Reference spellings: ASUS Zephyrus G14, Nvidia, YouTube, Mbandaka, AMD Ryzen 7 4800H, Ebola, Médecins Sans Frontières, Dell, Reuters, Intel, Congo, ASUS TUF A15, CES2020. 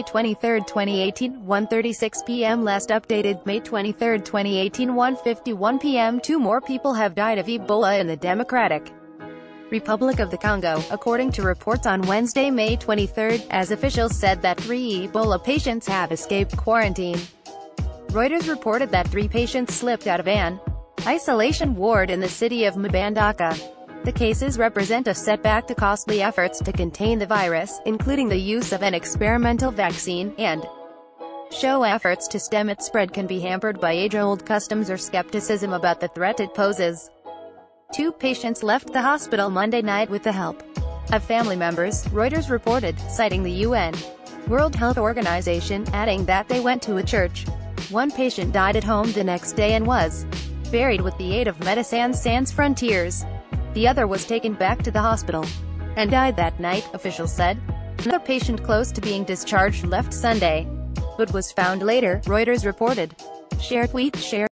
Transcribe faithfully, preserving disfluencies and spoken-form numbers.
May twenty-third, twenty eighteen, one thirty-six p m Last updated, May twenty-third, twenty eighteen, one fifty-one p m Two more people have died of Ebola in the Democratic Republic of the Congo, according to reports on Wednesday, May twenty-third, as officials said that three Ebola patients have escaped quarantine. Reuters reported that three patients slipped out of an isolation ward in the city of Mbandaka. The cases represent a setback to costly efforts to contain the virus, including the use of an experimental vaccine, and show efforts to stem its spread can be hampered by age-old customs or skepticism about the threat it poses. Two patients left the hospital Monday night with the help of family members, Reuters reported, citing the U N World Health Organization, adding that they went to a church. One patient died at home the next day and was buried with the aid of Médecins Sans Frontières. The other was taken back to the hospital and died that night, officials said. Another patient close to being discharged left Sunday, but was found later, Reuters reported. Share tweet, share.